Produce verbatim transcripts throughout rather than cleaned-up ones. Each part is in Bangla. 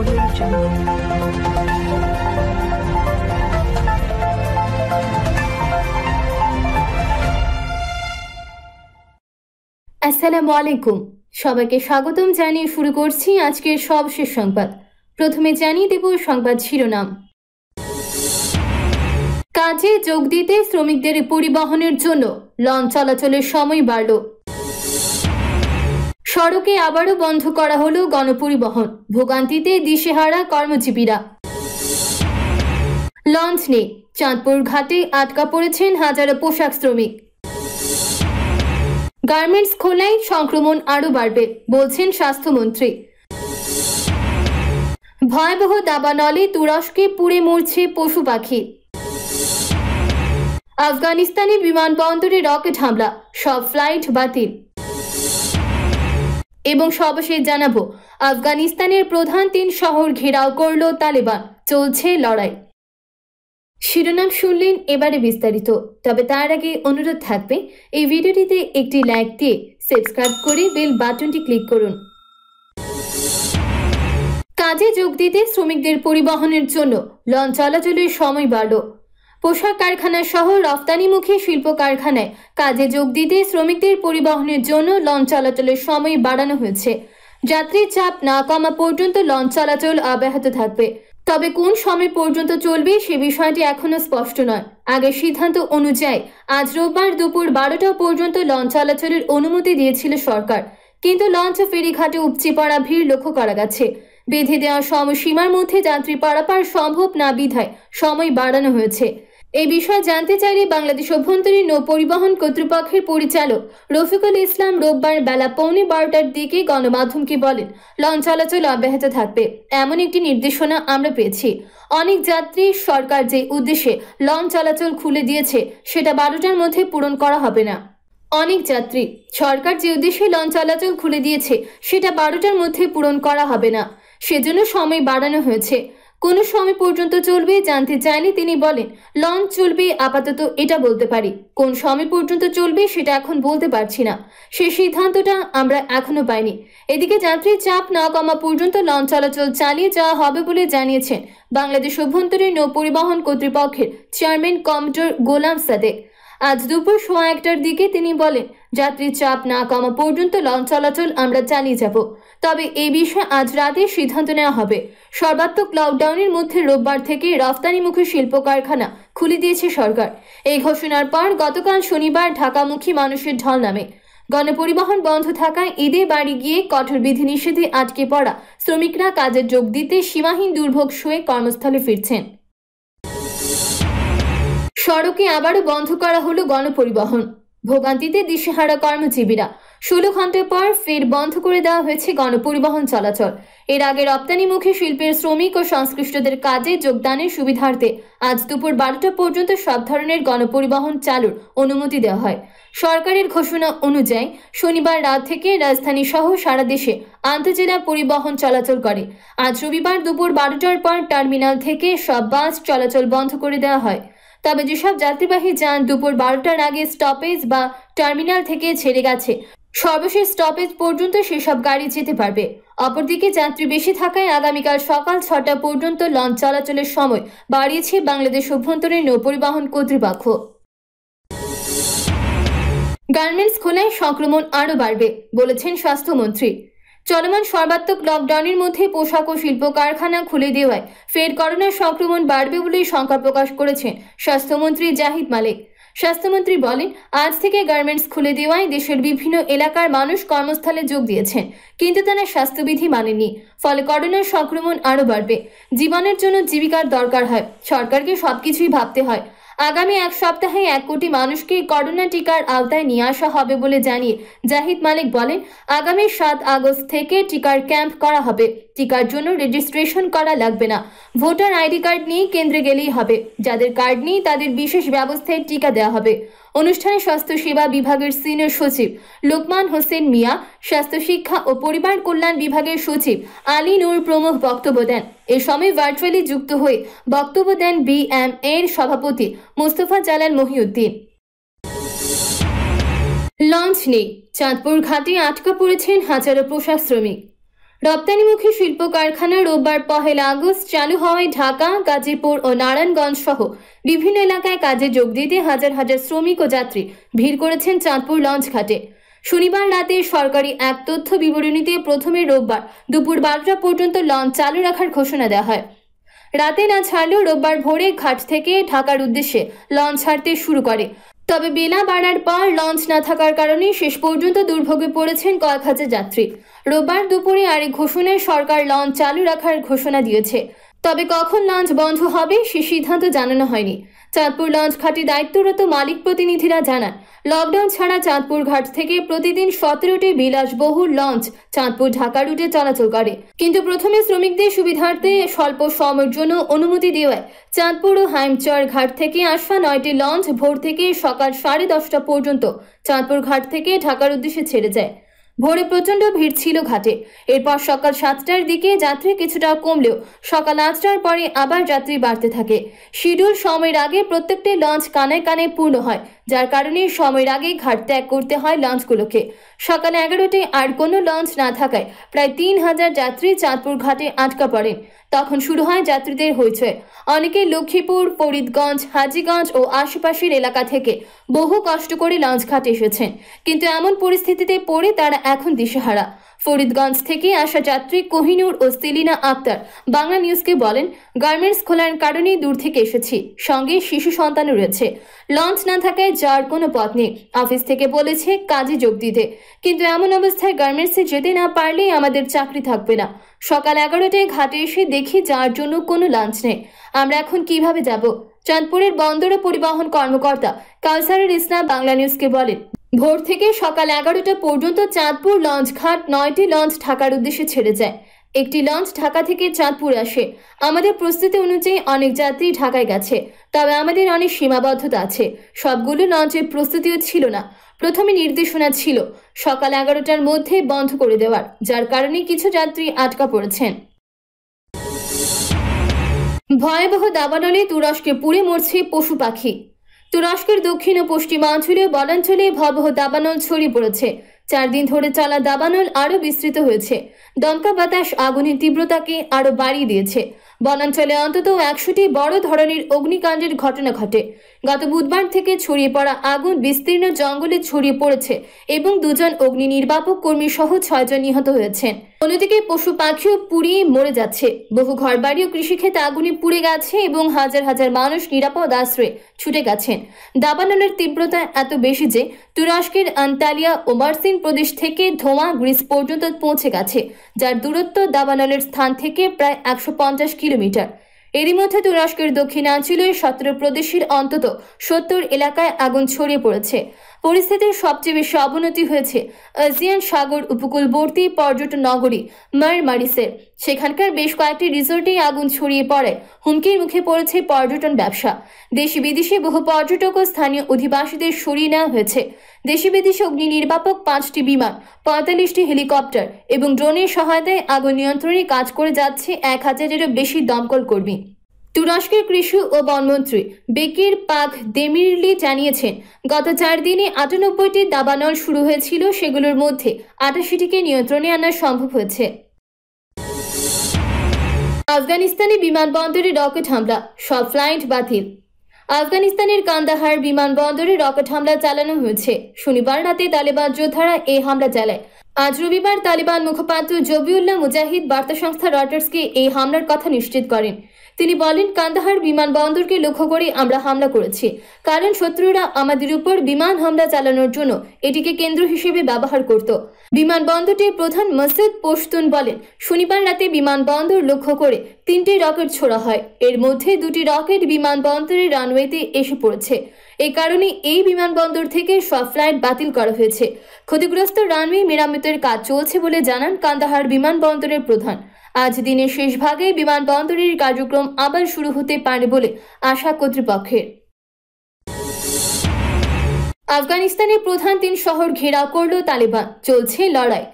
আসসালামু আলাইকুম সবাইকে স্বাগতম জানিয়ে শুরু করছি আজকের সবশেষ সংবাদ। প্রথমে জানিয়ে দেব সংবাদ শিরোনাম। কাজে যোগ দিতে শ্রমিকদের পরিবহনের জন্য লঞ্চ চলাচলের সময় বাড়ল। সড়কে আবারও বন্ধ করা হলো গণপরিবহন, ভোগান্তিতে দিশেহারা কর্মজীবীরা। লঞ্চ নেই, চাঁদপুর ঘাটে আটকা পড়েছেন হাজারো পোশাক শ্রমিক। গার্মেন্টস খোলায় সংক্রমণ আরো বাড়বে বলছেন স্বাস্থ্যমন্ত্রী। ভয়াবহ দাবানলে তুরস্কে পুড়ে মরছে পশু পাখি। আফগানিস্তানে বিমানবন্দরে রকেট হামলা, সব ফ্লাইট বাতিল। এবং সর্বশেষ জানাবো, আফগানিস্তানের প্রধান তিন শহর ঘেরাও করল তালেবান, চলছে লড়াই। শিরোনাম শুনলেন, এবারে বিস্তারিত। তবে তার আগে অনুরোধ থাকবে এই ভিডিওটিতে একটি লাইক দিয়ে সাবস্ক্রাইব করে বেল বাটনটি ক্লিক করুন। কাজে যোগ দিতে শ্রমিকদের পরিবহনের জন্য লঞ্চ চলাচলের সময় বাড়ল। পোশাক কারখানা সহ রপ্তানিমুখী শিল্প কারখানায় কাজে যোগ দিতে শ্রমিকদের পরিবহনের জন্য লঞ্চ চলাচলের সময় বাড়ানো হয়েছে। যাত্রীর চাপ না কমা পর্যন্ত লঞ্চ চলাচল অব্যাহত থাকবে। তবে কোন সময় পর্যন্ত চলবে সে বিষয়টি এখনো স্পষ্ট নয়। আগের সিদ্ধান্ত অনুযায়ী আজ রোববার দুপুর বারোটা পর্যন্ত লঞ্চ চলাচলের অনুমতি দিয়েছিল সরকার, কিন্তু লঞ্চ ফেরিঘাটে উপচে পড়া ভিড় লক্ষ্য করা গেছে। বেঁধে দেওয়া সময়সীমার মধ্যে যাত্রী পারাপার সম্ভব না বিধায় সময় বাড়ানো হয়েছে। এই বিষয়ে জানতে চাইলে বাংলাদেশ অভ্যন্তরীণ নৌ পরিবহন কর্তৃপক্ষের পরিচালক রফিকুল ইসলাম রোববার বেলা পৌনে বারোটার দিকে গণমাধ্যমকে বলেন, লঞ্চ চলাচল অব্যাহত থাকবে এমন একটি নির্দেশনা আমরা পেয়েছি। অনেক যাত্রী সরকার যে উদ্দেশ্যে লঞ্চ চলাচল খুলে দিয়েছে সেটা বারোটার মধ্যে পূরণ করা হবে না। অনেক যাত্রী সরকার যে উদ্দেশ্যে লঞ্চ চলাচল খুলে দিয়েছে সেটা বারোটার মধ্যে পূরণ করা হবে না, সেজন্য সময় বাড়ানো হয়েছে। কোন সময় পর্যন্ত চলবে জানতে চাইলে তিনি বলেন, লঞ্চ চলবে আপাতত এটা বলতে পারি, কোন সময় পর্যন্ত চলবে সেটা এখন বলতে পারছি না, সেই সিদ্ধান্তটা আমরা এখনো পাইনি। এদিকে যাত্রীর চাপ না কমা পর্যন্ত লঞ্চ চলাচল চালিয়ে যাওয়া হবে বলে জানিয়েছেন বাংলাদেশ অভ্যন্তরীণ নৌ পরিবহন কর্তৃপক্ষের চেয়ারম্যান কমডোর গোলাম সাদেক। আজ দুপুর সোয়া একটার দিকে তিনি বলেন, যাত্রীর চাপ না কমা পর্যন্ত লঞ্চ চলাচল আমরা চালিয়ে যাব, তবে এই বিষয়ে আজ রাতে সিদ্ধান্ত নেওয়া হবে। সর্বাত্মক লকডাউনের মধ্যে রোববার থেকে রপ্তানিমুখী শিল্প কারখানা খুলে দিয়েছে সরকার। এই ঘোষণার পর গতকাল শনিবার ঢাকামুখী মানুষের ঢল নামে। গণপরিবহন বন্ধ থাকায় ঈদে বাড়ি গিয়ে কঠোর বিধিনিষেধে আটকে পড়া শ্রমিকরা কাজে যোগ দিতে সীমাহীন দুর্ভোগ সয়ে কর্মস্থলে ফিরছেন। সড়কে আবারও বন্ধ করা হলো গণপরিবহন, ভোগান্তিতে দিশেহারা কর্মজীবীরা। ষোলো ঘন্টা পর ফের বন্ধ করে দেওয়া হয়েছে গণপরিবহন চলাচল। এর আগে রপ্তানিমুখী শিল্পের শ্রমিক ও সংশ্লিষ্টদের কাজে যোগদানের সুবিধার্থে আজ দুপুর বারোটা পর্যন্ত সব ধরনের গণপরিবহন চালুর অনুমতি দেওয়া হয়। সরকারের ঘোষণা অনুযায়ী শনিবার রাত থেকে রাজধানী সহ সারা দেশে আন্তঃজেলা পরিবহন চলাচল করে। আজ রবিবার দুপুর বারোটার পর টার্মিনাল থেকে সব বাস চলাচল বন্ধ করে দেওয়া হয়। তবে যেসব যাত্রীবাহী যান দুপুর বারোটার আগে স্টপেজ বা টার্মিনাল থেকে ছেড়ে গেছে, সর্বশেষ স্টপেজ পর্যন্ত সেসব গাড়ি যেতে পারবে। অপরদিকে যাত্রী বেশি থাকায় আগামীকাল সকাল ছটা পর্যন্ত লঞ্চ চলাচলের সময় বাড়িয়েছে বাংলাদেশ অভ্যন্তরীণ নৌ পরিবহন কর্তৃপক্ষ। গার্মেন্টস খোলায় সংক্রমণ আরও বাড়বে বলেছেন স্বাস্থ্যমন্ত্রী। চলমান সর্বাত্মক লকডাউনের মধ্যে পোশাক ও শিল্প কারখানা খুলে দেওয়ায় ফের করোনা সংক্রমণ বাড়বে বলে শঙ্কা প্রকাশ করেছেন স্বাস্থ্যমন্ত্রী জাহিদ মালিক। স্বাস্থ্যমন্ত্রী বলেন, আজ থেকে গার্মেন্টস খুলে দেওয়ায় দেশের বিভিন্ন এলাকার মানুষ কর্মস্থলে যোগ দিয়েছেন, কিন্তু তারা স্বাস্থ্যবিধি মানেননি, ফলে করোনার সংক্রমণ আরও বাড়বে। জীবনের জন্য জীবিকার দরকার হয়, সরকারকে সবকিছুই ভাবতে হয়। আগামী এক সপ্তাহে এক কোটি মানুষকে করোনা টিকার আওতায় নিয়ে আসা হবে বলে জানিয়ে জাহিদ মালিক বলেন, আগামী সাত আগস্ট থেকে টিকার ক্যাম্প করা হবে। টিকার জন্য রেজিস্ট্রেশন করা লাগবে না, ভোটার আইডি কার্ড নিয়ে কেন্দ্রে গেলেই হবে। যাদের কার্ড নেই তাদের বিশেষ ব্যবস্থায় টিকা দেওয়া হবে। অনুষ্ঠানে স্বাস্থ্য সেবা বিভাগের সিনিয়র সচিব লোকমান হোসেন মিয়া, স্বাস্থ্য শিক্ষা ও পরিবার কল্যাণ বিভাগের সচিব আলী নূর প্রমুখ বক্তব্য দেন। এ সময় ভার্চুয়ালি যুক্ত হয়ে বক্তব্য দেন বিএমএর সভাপতি মোস্তফা জালাল মহিউদ্দিন। লঞ্চ নেই, চাঁদপুর ঘাটে আটকা পড়েছেন হাজারো পোশাক শ্রমিক। रप्तानिमुखी शिल्प कारखाना रोबবার पहेला আগস্ট चालू হওয়ায় ঢাকা, গাজীপুর ও নারায়ণগঞ্জ সহ বিভিন্ন এলাকায় কাজে যোগ দিতে হাজার হাজার শ্রমিক ও যাত্রী ভিড় করেছেন চাঁদপুর লঞ্চ ঘাটে। শনিবার রাতে সরকারি এক তথ্য বিবরণীতে প্রথমে রোববার দুপুর বারোটা পর্যন্ত লঞ্চ চালু রাখার ঘোষণা দেওয়া হয়। রাতে না ছাড়লেও রোববার ভোরে ঘাট থেকে ঢাকার উদ্দেশ্যে লঞ্চ ছাড়তে শুরু করে। তবে বেলা বাড়ার পর লঞ্চ না থাকার কারণে শেষ পর্যন্ত দুর্ভোগে পড়েছেন কয়েক হাজার যাত্রী। রোববার দুপুরে আরেক ঘোষণায় সরকার লঞ্চ চালু রাখার ঘোষণা দিয়েছে, তবে কখন লঞ্চ বন্ধ হবে সে সিদ্ধান্ত জানানো হয়নি। চাঁদপুর লঞ্চ ঘাটে দায়িত্বরত মালিক প্রতিনিধিরা জানান, লকডাউন ছাড়া চাঁদপুর ঘাট থেকে প্রতিদিন সতেরোটি বিলাসবহুল লঞ্চ চাঁদপুর ঢাকা রুটে চলাচল করে, কিন্তু প্রথমে শ্রমিকদের সুবিধার্থে স্বল্প সময়ের জন্য অনুমতি দেওয়ায় চাঁদপুর ও হাইমচর ঘাট থেকে আসা নয়টি লঞ্চ ভোর থেকে সকাল সাড়ে দশটা পর্যন্ত চাঁদপুর ঘাট থেকে ঢাকার উদ্দেশ্যে ছেড়ে যায়। ভোরে প্রচণ্ড ভিড় ছিল ঘাটে। এরপর সকাল সাতটার দিকে যাত্রী কিছুটা কমলেও সকাল আটটার পরে আবার যাত্রী বাড়তে থাকে। শিডিউল সময়ের আগে প্রত্যেকটি লঞ্চ কানায় কানায় পূর্ণ হয়, যার কারণে সময়ের আগে ঘাট ত্যাগ করতে হয় লঞ্চগুলোকে। সকাল এগারোটায় আর কোনো লঞ্চ না থাকায় প্রায় তিন হাজার যাত্রী চাঁদপুর ঘাটে আটকা পড়েন। তখন শুরু হয় যাত্রীদের হইচই। অনেকে লক্ষ্মীপুর, ফরিদগঞ্জ, হাজীগঞ্জ ও আশেপাশের এলাকা থেকে বহু কষ্ট করে লঞ্চ ঘাটে এসেছেন, কিন্তু এমন পরিস্থিতিতে পড়ে তারা এখন দিশেহারা। ফরিদগঞ্জ থেকে আসা যাত্রী কোহিনুর ও সেলিনা আক্তার বাংলা নিউজকে বলেন, গার্মেন্টস খোলার কারণে দূর থেকে এসেছি, সঙ্গে শিশু সন্তানও রয়েছে। লঞ্চ না থাকায় যাওয়ার কোনো পথ নেই। অফিস থেকে বলেছে কাজে যোগ দিতে, কিন্তু এমন অবস্থায় গার্মেন্টসে যেতে না পারলে আমাদের চাকরি থাকবে না। সকাল এগারোটায় ঘাটে এসে দেখি যাওয়ার জন্য কোনো লঞ্চ নেই। আমরা এখন কিভাবে যাব? চাঁদপুরের বন্দর ও পরিবহন কর্মকর্তা কাউসারুল ইসলাম বাংলা নিউজকে বলেন, ভোর থেকে সকাল এগারোটা পর্যন্ত চাঁদপুর লঞ্চ ঘাট নয়টি লঞ্চ ঢাকার উদ্দেশ্যে ছেড়ে যায়। একটি লঞ্চ ঢাকা থেকে চাঁদপুর আসে। আমাদের প্রস্তুতি অনুযায়ী অনেক যাত্রী ঢাকায় গেছে, তবে আমাদের অনেক সীমাবদ্ধতা আছে। সবগুলো লঞ্চের প্রস্তুতিও ছিল না। প্রথমে নির্দেশনা ছিল সকাল এগারোটার মধ্যে বন্ধ করে দেওয়ার, যার কারণে কিছু যাত্রী আটকা পড়েছেন। ভয়াবহ দাবানলে তুরস্কে পুড়ে মরছে পশু পাখি। তুরস্কের দক্ষিণ ও পশ্চিমাঞ্চলীয় বনাঞ্চলে ভয়াবহ দাবানল ছড়িয়ে পড়েছে। চার দিন ধরে চলা দাবানল আরও বিস্তৃত হয়েছে। দমকা বাতাস আগুনের তীব্রতাকে আরও বাড়িয়ে দিয়েছে। বনাঞ্চলে অন্তত একশোটি বড় ধরনের অগ্নিকাণ্ডের ঘটনা ঘটে। গত বুধবার থেকে ছড়িয়ে পড়া আগুন বিস্তীর্ণ জঙ্গলে ছড়িয়ে পড়েছে এবং দুজন অগ্নি নির্বাপক কর্মী সহ ছয়জন নিহত হয়েছেন। অন্যদিকে পশু পাখিও পুড়িয়ে মরে যাচ্ছে। বহু ঘরবাড়ি ও কৃষিক্ষেত আগুনে পুড়ে গেছে এবং হাজার হাজার মানুষ নিরাপদ আশ্রয়ে ছুটে গেছেন। দাবানলের তীব্রতা এত বেশি যে তুরস্কের আন্তালিয়া ও মার্সিন প্রদেশ থেকে ধোঁয়া গ্রিস পর্যন্ত পৌঁছে গেছে, যার দূরত্ব দাবানলের স্থান থেকে প্রায় একশো পঞ্চাশ কিলোমিটার। এরই মধ্যে তুরস্কের দক্ষিণাঞ্চলীয় সতেরো প্রদেশের অন্তত সত্তর এলাকায় আগুন ছড়িয়ে পড়েছে। পরিস্থিতির সবচেয়ে বেশি অবনতি হয়েছে এজিয়ান সাগর উপকূলবর্তী পর্যটন নগরী মারমারিসে। সেখানকার বেশ কয়েকটি রিসোর্টে আগুন ছড়িয়ে পড়ে হুমকির মুখে পড়েছে পর্যটন ব্যবসা। দেশি বিদেশি বহু পর্যটক ও স্থানীয় অধিবাসীদের সরিয়ে নেওয়া হয়েছে। দেশি বিদেশি অগ্নি নির্বাপক পাঁচটি বিমান, পঁয়তাল্লিশটি হেলিকপ্টার এবং ড্রোনের সহায়তায় আগুন নিয়ন্ত্রণে কাজ করে যাচ্ছে এক হাজারেরও বেশি দমকল কর্মী। তুরস্কের কৃষি ও বনমন্ত্রী বেকির পাক দেমিরলি জানিয়েছেন, গত চার দিনে আটানব্বইটি দাবানল শুরু হয়েছিল, সেগুলোর মধ্যে আটাশিটিকে নিয়ন্ত্রণে আনা সম্ভব হয়েছে। আফগানিস্তানে বিমানবন্দরে রকেট হামলা, সব ফ্লাইট বাতিল। আফগানিস্তানের কান্দাহার বিমানবন্দরে রকেট হামলা চালানো হয়েছে। শনিবার রাতে তালেবান যোদ্ধারা এই হামলা চালায়। আজ রবিবার তালেবান মুখপাত্র জবিউল্লাহ মুজাহিদ বার্তা সংস্থা রয়টার্সকে এই হামলার কথা নিশ্চিত করেন। তিনি বলেন, কান্দাহার বিমানবন্দরকে লক্ষ্য করে আমরা হামলা করেছি, কারণ শত্রুরা আমাদের উপর বিমান হামলা চালানোর জন্য এটিকে কেন্দ্র হিসেবে ব্যবহার করত। বিমানবন্দরটির প্রধান মসুদ পশতুন বলেন, শনিবার রাতে বিমানবন্দর লক্ষ্য করে তিনটি রকেট ছোড়া হয়। এর মধ্যে দুটি রকেট বিমানবন্দরের রানওয়েতে এসে পড়েছে। এ কারণে এই বিমানবন্দর থেকে সব ফ্লাইট বাতিল করা হয়েছে। ক্ষতিগ্রস্ত রানওয়ে মেরামতের কাজ চলছে বলে জানান কান্দাহার বিমানবন্দরের প্রধান। আজ দিনের শেষ ভাগে বিমানবন্দরের কার্যক্রম আবার শুরু হতে পারে বলে আশা কর্তৃপক্ষের। আফগানিস্তানের প্রধান তিন শহর ঘেরাও করল তালেবান, চলছে লড়াই।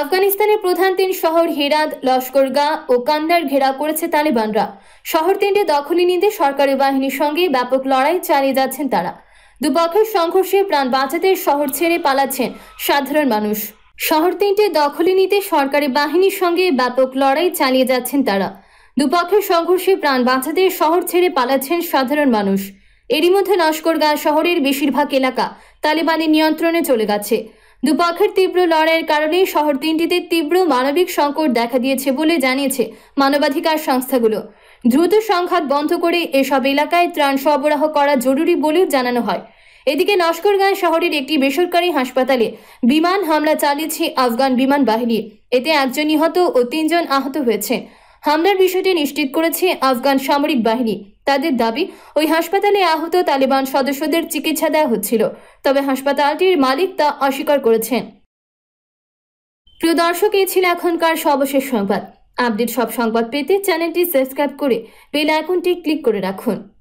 আফগানিস্তানের প্রধান তিন শহর হেরাত, লস্করগাহ ও কান্দার ঘেরাও করেছে তালেবানরা। শহর তিনটি দখলে নিতে সরকারি বাহিনীর সঙ্গে ব্যাপক লড়াই চালিয়ে যাচ্ছেন তারা। দুপক্ষের সংঘর্ষে প্রাণ বাঁচাতে শহর ছেড়ে পালাচ্ছেন সাধারণ মানুষ। শহর তিনটি দখলে নিতে সরকারি বাহিনীর সঙ্গে ব্যাপক লড়াই চালিয়ে যাচ্ছেন তারা। দুপক্ষের সংঘর্ষে প্রাণ বাঁচাতে শহর ছেড়ে পালাচ্ছেন সাধারণ মানুষ। এরই মধ্যে লস্করগাহ শহরের বেশিরভাগ এলাকা তালেবানের নিয়ন্ত্রণে চলে গেছে। দুপক্ষের তীব্র লড়াইয়ের কারণে শহর তিনটিতে তীব্র মানবিক সংকট দেখা দিয়েছে বলে জানিয়েছে মানবাধিকার সংস্থাগুলো। দ্রুত সংঘাত বন্ধ করে এসব এলাকায় ত্রাণ সরবরাহ করা জরুরি বলেও জানানো হয়। এদিকে লস্করগাহ শহরের একটি বেসরকারি হাসপাতালে বিমান হামলা চালিয়েছে আফগান বিমান বাহিনী। এতে একজন নিহত ও তিনজন আহত হয়েছে। হামলার বিষয়টি নিশ্চিত করেছে আফগান সামরিক বাহিনী। তাদের দাবি, ওই হাসপাতালে আহত তালেবান সদস্যদের চিকিৎসা দেওয়া হচ্ছিল, তবে হাসপাতালটির মালিক তা অস্বীকার করেছেন। প্রিয় দর্শক, এই ছিল এখনকার সর্বশেষ সংবাদ। আপডেট সব সংবাদ পেতে চ্যানেলটি সাবস্ক্রাইব করে বেল আইকনটি ক্লিক করে রাখুন।